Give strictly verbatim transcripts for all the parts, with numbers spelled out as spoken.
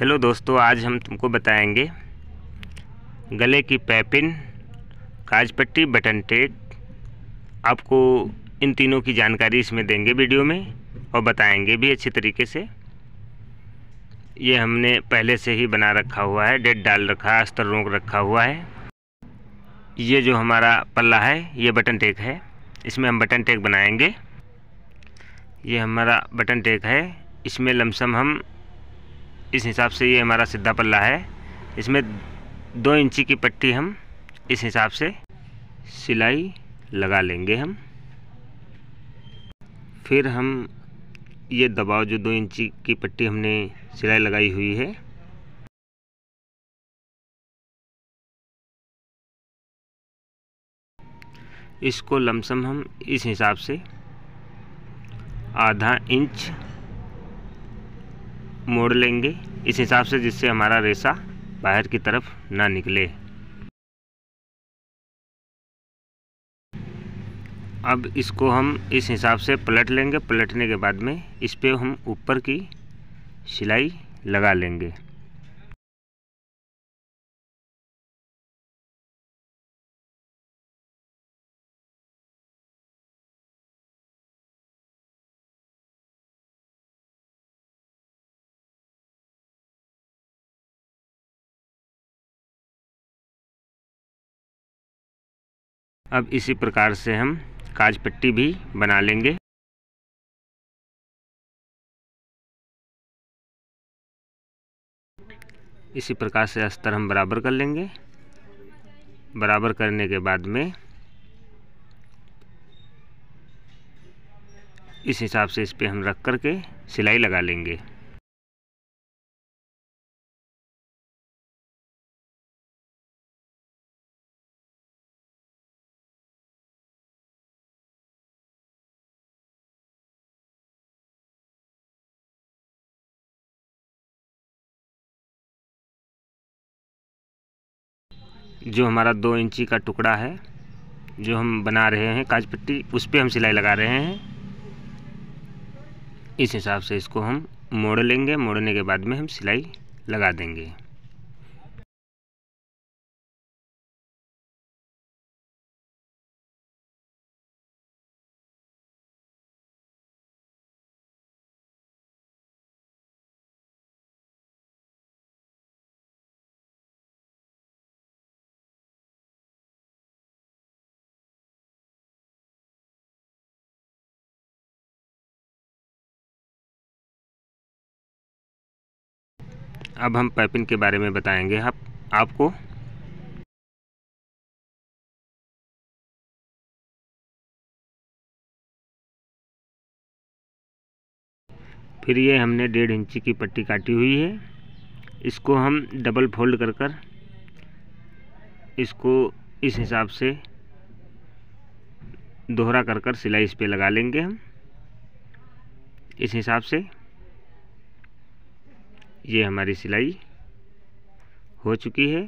Hello दोस्तों, आज हम तुमको बताएंगे गले की पैपिन, काजपट्टी, बटन टेप। आपको इन तीनों की जानकारी इसमें देंगे वीडियो में और बताएंगे भी अच्छी तरीके से। ये हमने पहले से ही बना रखा हुआ है, डेट डाल रखा है, अस्तर रोक रखा हुआ है। ये जो हमारा पल्ला है ये बटन टेक है, इसमें हम बटन टेक बनाएंगे। ये हमारा बटन टेक है, इसमें लमसम हम इस हिसाब से, ये हमारा सीधा पल्ला है, इसमें दो इंची की पट्टी हम इस हिसाब से सिलाई लगा लेंगे हम। फिर हम ये दबाव जो दो इंची की पट्टी हमने सिलाई लगाई हुई है, इसको लमसम हम इस हिसाब से आधा इंच मोड़ लेंगे इस हिसाब से, जिससे हमारा रेशा बाहर की तरफ ना निकले। अब इसको हम इस हिसाब से पलट लेंगे। पलटने के बाद में इस पे हम ऊपर की सिलाई लगा लेंगे। अब इसी प्रकार से हम काज पट्टी भी बना लेंगे। इसी प्रकार से अस्तर हम बराबर कर लेंगे। बराबर करने के बाद में इस हिसाब से इस पे हम रख करके सिलाई लगा लेंगे। जो हमारा दो इंची का टुकड़ा है जो हम बना रहे हैं काज पट्टी, उस पर हम सिलाई लगा रहे हैं। इस हिसाब से इसको हम मोड़ लेंगे। मोड़ने के बाद में हम सिलाई लगा देंगे। अब हम पैपिन के बारे में बताएंगे आप आपको। फिर ये हमने डेढ़ इंची की पट्टी काटी हुई है, इसको हम डबल फोल्ड कर कर इसको इस हिसाब से दोहरा कर कर सिलाई इस पे लगा लेंगे हम इस हिसाब से। ये हमारी सिलाई हो चुकी है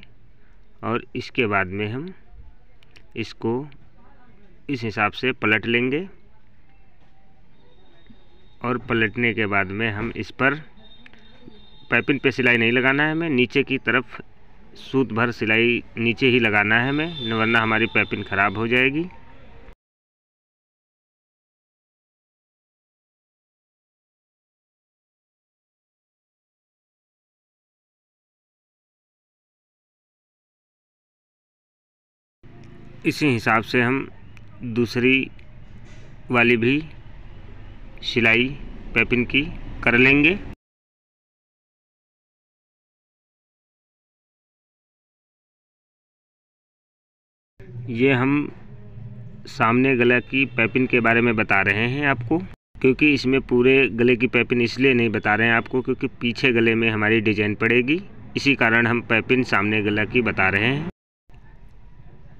और इसके बाद में हम इसको इस हिसाब से पलट लेंगे। और पलटने के बाद में हम इस पर पैपिन पे सिलाई नहीं लगाना है हमें, नीचे की तरफ सूत भर सिलाई नीचे ही लगाना है हमें, वरना हमारी पैपिन ख़राब हो जाएगी। इसी हिसाब से हम दूसरी वाली भी सिलाई पैपिन की कर लेंगे। ये हम सामने गला की पैपिन के बारे में बता रहे हैं आपको, क्योंकि इसमें पूरे गले की पैपिन इसलिए नहीं बता रहे हैं आपको क्योंकि पीछे गले में हमारी डिजाइन पड़ेगी। इसी कारण हम पैपिन सामने गला की बता रहे हैं।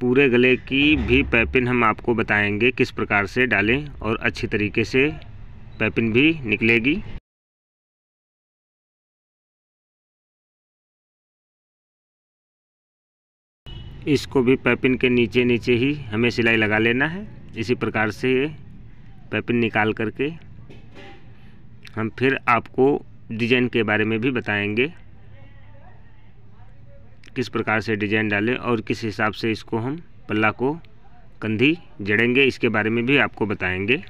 पूरे गले की भी पैपिन हम आपको बताएंगे किस प्रकार से डालें और अच्छी तरीके से पैपिन भी निकलेगी। इसको भी पैपिन के नीचे नीचे ही हमें सिलाई लगा लेना है। इसी प्रकार से ये पैपिन निकाल करके हम फिर आपको डिजाइन के बारे में भी बताएंगे। किस प्रकार से डिज़ाइन डालें और किस हिसाब से इसको हम पल्ला को कंधी जड़ेंगे, इसके बारे में भी आपको बताएंगे।